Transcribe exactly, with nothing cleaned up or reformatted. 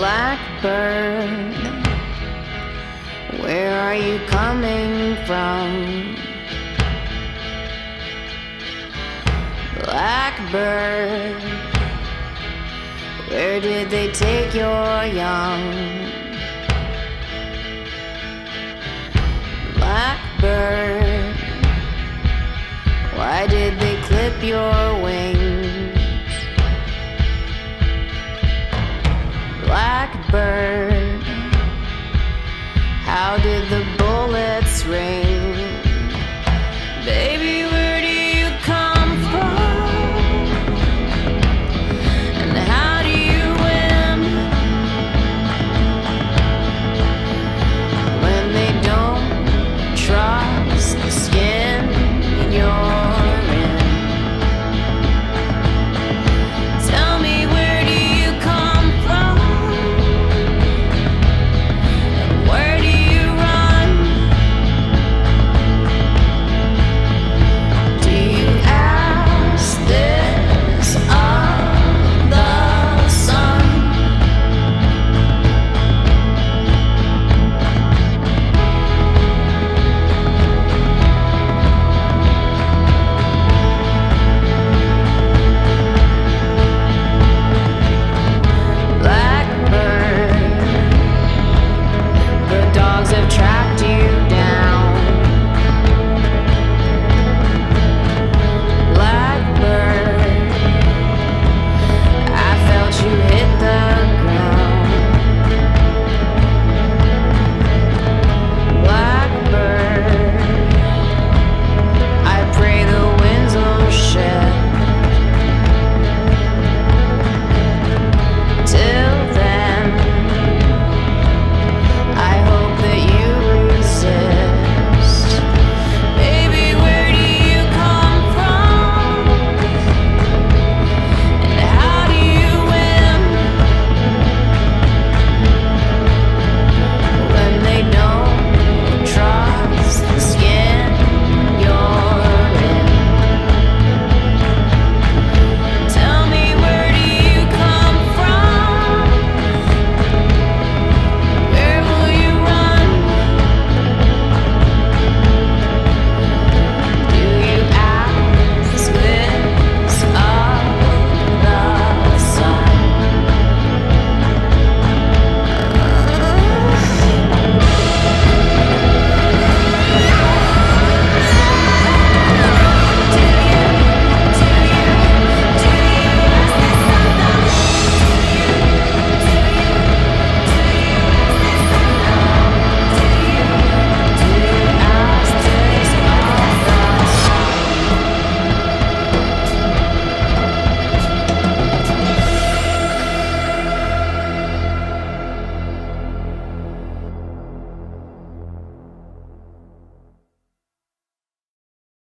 blackbird, where are you coming from? Blackbird, where did they take your young? Blackbird, why did they clip your